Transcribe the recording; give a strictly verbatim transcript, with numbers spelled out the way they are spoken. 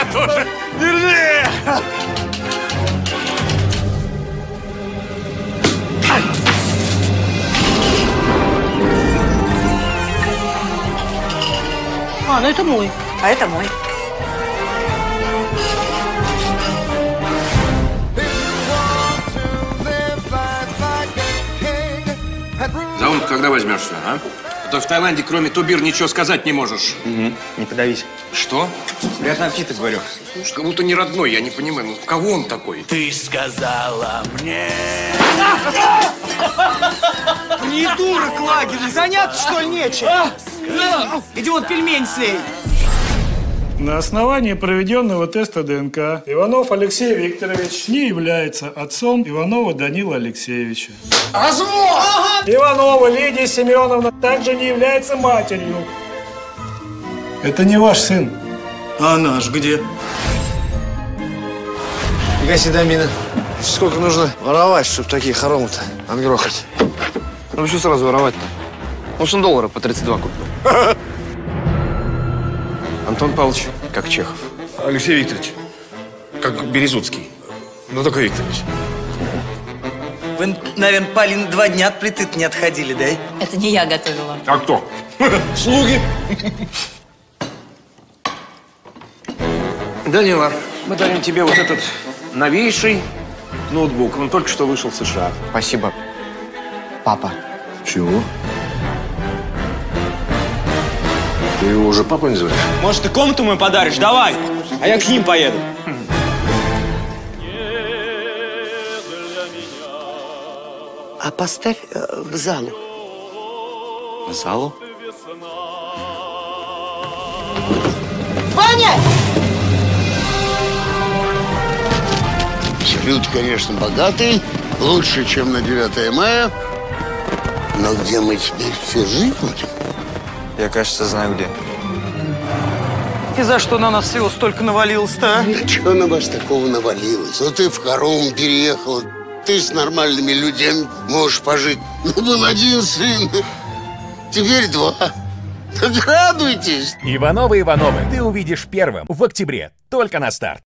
я тоже. Держи! А, ну это мой. А это мой. За ум когда возьмешься, а? А то в Таиланде, кроме тубир, ничего сказать не можешь. Угу. Не подавись. Что? Приятного аппетита, говорю. Слушай, как будто не родной, я не понимаю, ну кого он такой? Ты сказала мне... Придурок лагерь, заняться что ли нечем? А? Иди вот пельмень слей. На основании проведенного теста ДНК Иванов Алексей Викторович не является отцом Иванова Данила Алексеевича. Ага. Иванова Лидия Семеновна также не является матерью. Это не ваш сын. А наш где? Гаси домина. Сколько нужно воровать, чтобы такие хоромы-то отгрохать? Ну что сразу воровать-то? Он же доллара по тридцать два купил. Антон Павлович, как Чехов. Алексей Викторович, как Березуцкий. Ну, только Викторович. Вы, наверное, Полин, два дня от плиты не отходили, да? Это не я готовила. А кто? Слуги. Данила, мы дарим тебе вот этот новейший ноутбук. Он только что вышел в США. Спасибо, папа. Чего? Ты его уже папой называешь? Может, ты комнату мою подаришь? Давай! А я к ним поеду. А поставь э, в залу. В залу? Ваня! Салют, конечно, богатый. Лучше, чем на девятое мая. Но где мы теперь все жить будем? Я, кажется, знаю где. И за что на нас всего столько навалилось-то, а? Да чего на вас такого навалилось? Вот ты в хором переехал, ты с нормальными людьми можешь пожить. Ну, был один сын, теперь два. Радуйтесь! Ивановы-Ивановы ты увидишь первым в октябре, только на старт.